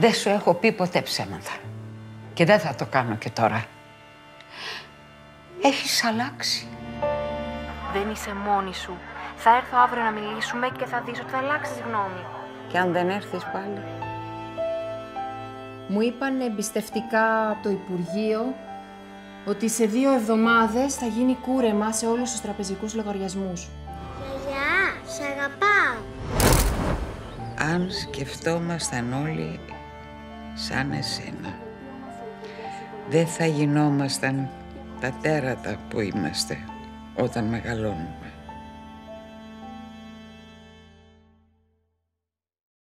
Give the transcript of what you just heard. Δεν σου έχω πει ποτέ ψέματα. Και δεν θα το κάνω και τώρα. Έχεις αλλάξει. Δεν είσαι μόνη σου. Θα έρθω αύριο να μιλήσουμε και θα δεις ότι θα αλλάξεις γνώμη. Και αν δεν έρθεις πάλι. Μου είπαν εμπιστευτικά από το Υπουργείο ότι σε 2 εβδομάδες θα γίνει κούρεμα σε όλους τους τραπεζικούς λογαριασμούς. Γιαγιά, σ' αγαπάω. Αν σκεφτόμασταν όλοι σαν εσένα, δεν θα γινόμασταν τα τέρατα που είμαστε όταν μεγαλώνουμε.